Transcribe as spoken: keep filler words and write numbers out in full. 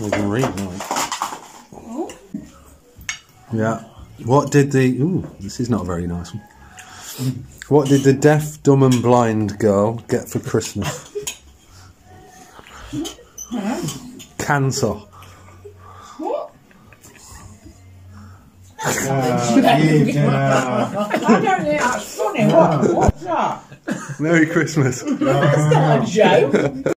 we can read like. Oh. Yeah. What did the... Ooh, this is not a very nice one. What did the deaf, dumb and blind girl get for Christmas? Cancer. What? Uh, you do I don't think that's funny. What? What's that? Merry Christmas. That's not a joke.